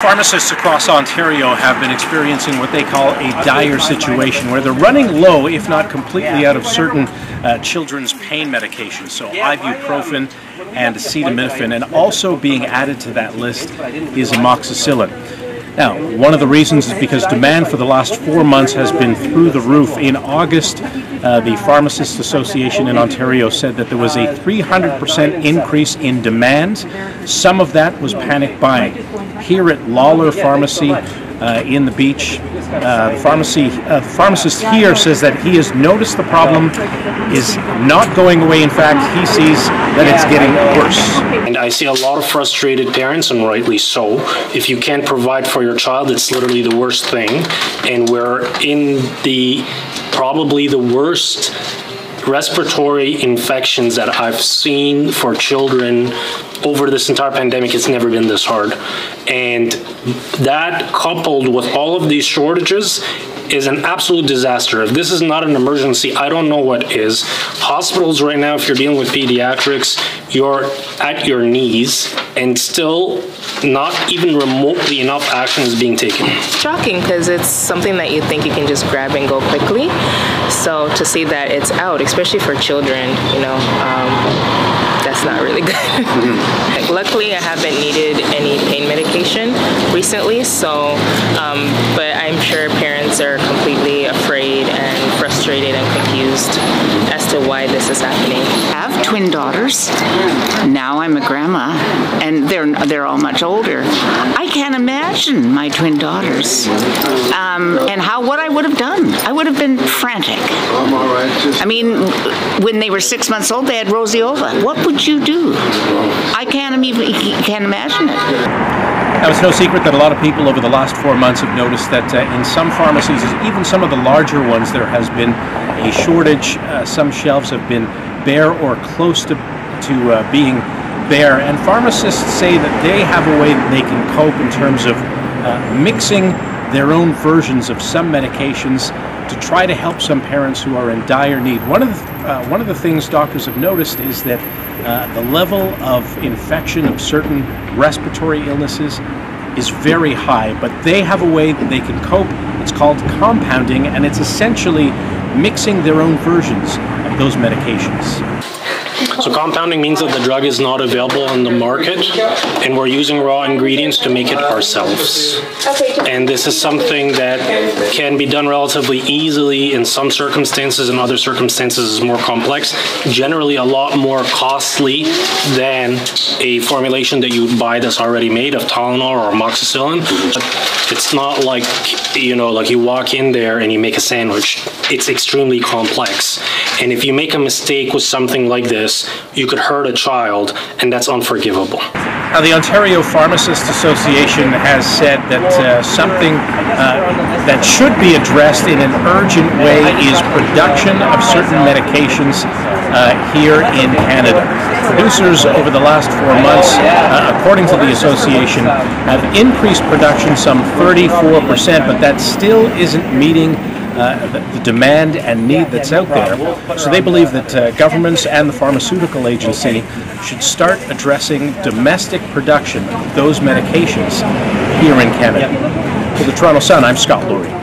Pharmacists across Ontario have been experiencing what they call a dire situation, where they're running low, if not completely out of certain children's pain medications. So ibuprofen and acetaminophen, and also being added to that list is amoxicillin. Now, one of the reasons is because demand for the last 4 months has been through the roof. In August, the Pharmacists Association in Ontario said that there was a 300% increase in demand. Some of that was panic buying. Here at Lawler Pharmacy in the beach, the pharmacist here says that he has noticed the problem is not going away. In fact, he sees that it's getting worse. And I see a lot of frustrated parents, and rightly so. If you can't provide for your child, it's literally the worst thing. And we're in the probably the worst respiratory infections that I've seen for children over this entire pandemic. It's never been this hard. And that, coupled with all of these shortages, is an absolute disaster. If this is not an emergency, I don't know what is. Hospitals right now, if you're dealing with pediatrics, you're at your knees, and still not even remotely enough action is being taken. Shocking, because it's something that you think you can just grab and go quickly. So to see that it's out, especially for children, you know, that's not really good. Like, luckily, I haven't needed any pain medication recently, so, but I'm sure parents are completely afraid and frustrated and confused as to why this is happening. I have twin daughters. Now I'm a grandma, and they're all much older. I can't imagine my twin daughters and how what I would have done. I would have been frantic. I mean, when they were 6 months old, they had roseova. What would you do? I can't imagine it. Now, it's no secret that a lot of people over the last 4 months have noticed that in some pharmacies, even some of the larger ones, there has been a shortage. Some shelves have been bare or close to being bare. And pharmacists say that they have a way that they can cope in terms of mixing their own versions of some medications to try to help some parents who are in dire need. One of the things doctors have noticed is that the level of infection of certain respiratory illnesses is very high, but they have a way that they can cope. It's called compounding, and it's essentially mixing their own versions of those medications. So compounding means that the drug is not available on the market, and we're using raw ingredients to make it ourselves. And this is something that can be done relatively easily in some circumstances, and other circumstances is more complex. Generally a lot more costly than a formulation that you would buy that's already made of Tylenol or amoxicillin. It's not like, you know, like you walk in there and you make a sandwich. It's extremely complex. And if you make a mistake with something like this, you could hurt a child, and that's unforgivable. Now, the Ontario Pharmacists Association has said that something that should be addressed in an urgent way is production of certain medications here in Canada. Producers over the last 4 months, according to the association, have increased production some 34%, but that still isn't meeting the demand and need that's out there. So they believe that governments and the pharmaceutical agency should start addressing domestic production of those medications here in Canada. For the Toronto Sun, I'm Scott Laurie.